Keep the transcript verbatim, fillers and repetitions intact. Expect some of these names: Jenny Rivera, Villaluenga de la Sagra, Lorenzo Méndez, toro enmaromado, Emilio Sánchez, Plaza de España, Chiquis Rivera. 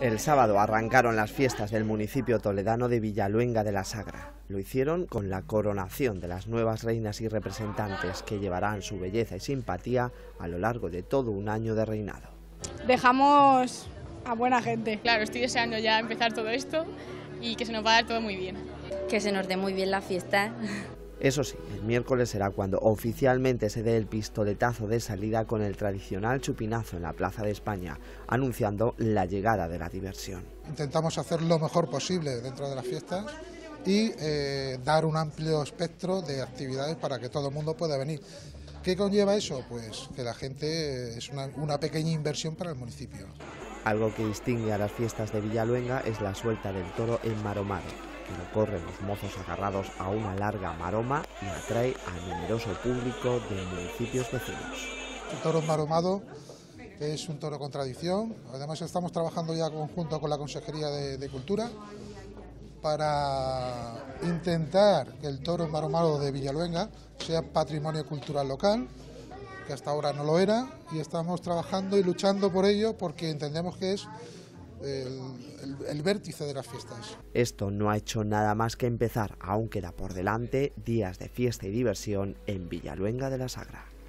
El sábado arrancaron las fiestas del municipio toledano de Villaluenga de la Sagra. Lo hicieron con la coronación de las nuevas reinas y representantes que llevarán su belleza y simpatía a lo largo de todo un año de reinado. Dejamos a buena gente. Claro, estoy deseando ya empezar todo esto y que se nos va a dar todo muy bien. Que se nos dé muy bien la fiesta. Eso sí, el miércoles será cuando oficialmente se dé el pistoletazo de salida con el tradicional chupinazo en la Plaza de España, anunciando la llegada de la diversión. Intentamos hacer lo mejor posible dentro de las fiestas y eh, dar un amplio espectro de actividades para que todo el mundo pueda venir. ¿Qué conlleva eso? Pues que la gente es una, una pequeña inversión para el municipio. Algo que distingue a las fiestas de Villaluenga es la suelta del toro en Maromaro. Lo corren los mozos agarrados a una larga maroma y atrae a numeroso público de municipios vecinos. El toro maromado es un toro con tradición. Además estamos trabajando ya conjunto con la Consejería de, de Cultura para intentar que el toro maromado de Villaluenga sea patrimonio cultural local, que hasta ahora no lo era, y estamos trabajando y luchando por ello porque entendemos que es El, el, el vértice de las fiestas. Esto no ha hecho nada más que empezar, aún queda por delante días de fiesta y diversión en Villaluenga de la Sagra.